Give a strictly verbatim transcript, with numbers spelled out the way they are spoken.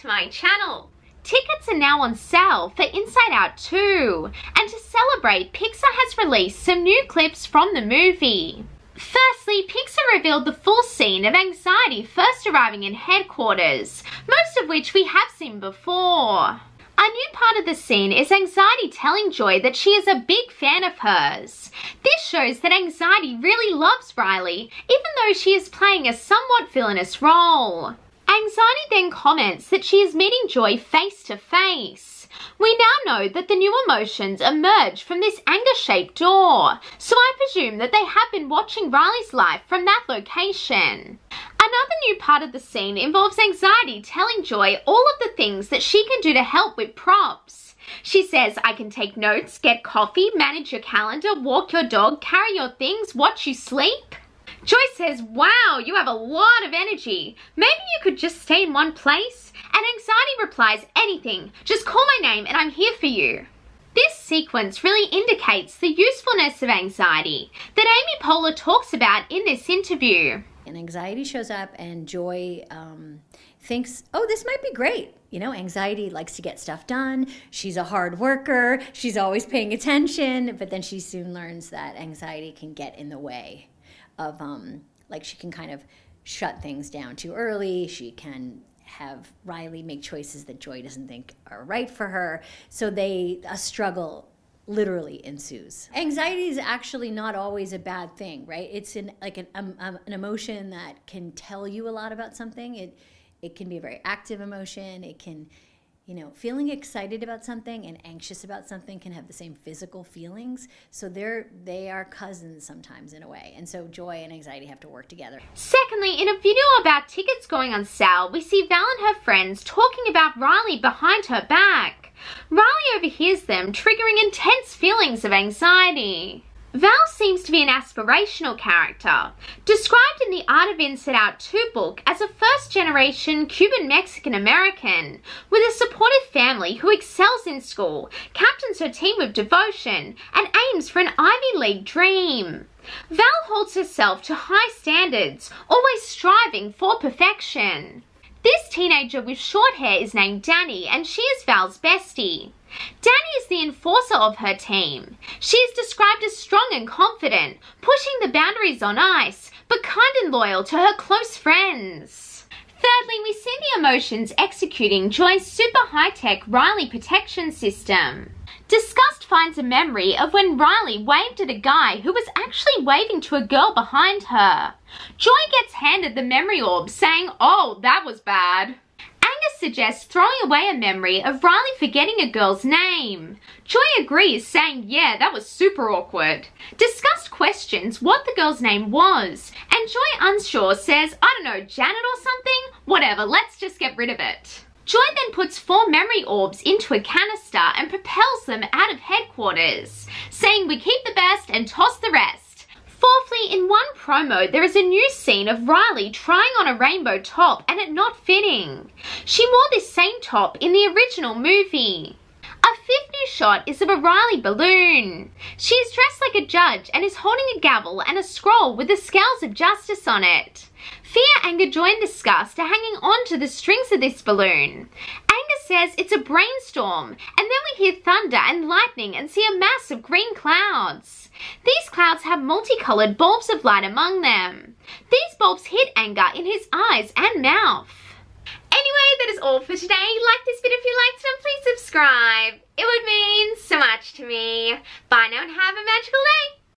to my channel. Tickets are now on sale for Inside Out two, and to celebrate, Pixar has released some new clips from the movie. Firstly, Pixar revealed the full scene of Anxiety first arriving in headquarters, most of which we have seen before. A new part of the scene is Anxiety telling Joy that she is a big fan of hers. This shows that Anxiety really loves Riley, even though she is playing a somewhat villainous role. Anxiety then comments that she is meeting Joy face to face. We now know that the new emotions emerge from this anger-shaped door, so I presume that they have been watching Riley's life from that location. Another new part of the scene involves Anxiety telling Joy all of the things that she can do to help with props. She says, "I can take notes, get coffee, manage your calendar, walk your dog, carry your things, watch you sleep." Joy says, "Wow, you have a lot of energy. Maybe you could just stay in one place?" And Anxiety replies, "Anything. Just call my name and I'm here for you." This sequence really indicates the usefulness of anxiety that Amy Poehler talks about in this interview. And Anxiety shows up, and Joy um, thinks, oh, this might be great. You know, Anxiety likes to get stuff done. She's a hard worker. She's always paying attention. But then she soon learns that Anxiety can get in the way of, um, like, she can kind of shut things down too early. She can have Riley make choices that Joy doesn't think are right for her. So they, a struggle literally ensues. Anxiety is actually not always a bad thing, right? It's an, like an, um, um, an emotion that can tell you a lot about something. It, it can be a very active emotion. It can, you know, feeling excited about something and anxious about something can have the same physical feelings. So they're, they are cousins sometimes in a way. And so Joy and Anxiety have to work together. Secondly, in a video about tickets going on sale, we see Val and her friends talking about Riley behind her back. Riley overhears them, triggering intense feelings of anxiety. Val seems to be an aspirational character, described in the Art of Inside Out two book as a first-generation Cuban-Mexican-American with a supportive family who excels in school, captains her team with devotion, and aims for an Ivy League dream. Val holds herself to high standards, always striving for perfection. This teenager with short hair is named Dani, and she is Val's bestie. Dani is the enforcer of her team. She is described as strong and confident, pushing the boundaries on ice, but kind and loyal to her close friends. Thirdly, we see the emotions executing Joy's super high-tech Riley protection system. Disgust finds a memory of when Riley waved at a guy who was actually waving to a girl behind her. Joy gets handed the memory orb, saying, "Oh, that was bad." Anger suggests throwing away a memory of Riley forgetting a girl's name. Joy agrees, saying, "Yeah, that was super awkward." Disgust questions what the girl's name was, and Joy, unsure, says, "I don't know, Janet or something? Whatever, let's just get rid of it." Joy then puts four memory orbs into a canister and propels them out of headquarters, saying, "We keep the best and toss the rest." Fourthly, in one promo, there is a new scene of Riley trying on a rainbow top and it not fitting. She wore this same top in the original movie. A fifth new shot is of a Riley balloon. She is dressed like a judge and is holding a gavel and a scroll with the scales of justice on it. Fear, Anger, Joy, and Disgust are hanging on to the strings of this balloon. Anger says it's a brainstorm, and then we hear thunder and lightning and see a mass of green clouds. These clouds have multicolored bulbs of light among them. These bulbs hit Anger in his eyes and mouth. Anyway, that is all for today. Like this video if you liked it, and please subscribe. It would mean so much to me. Bye now and have a magical day.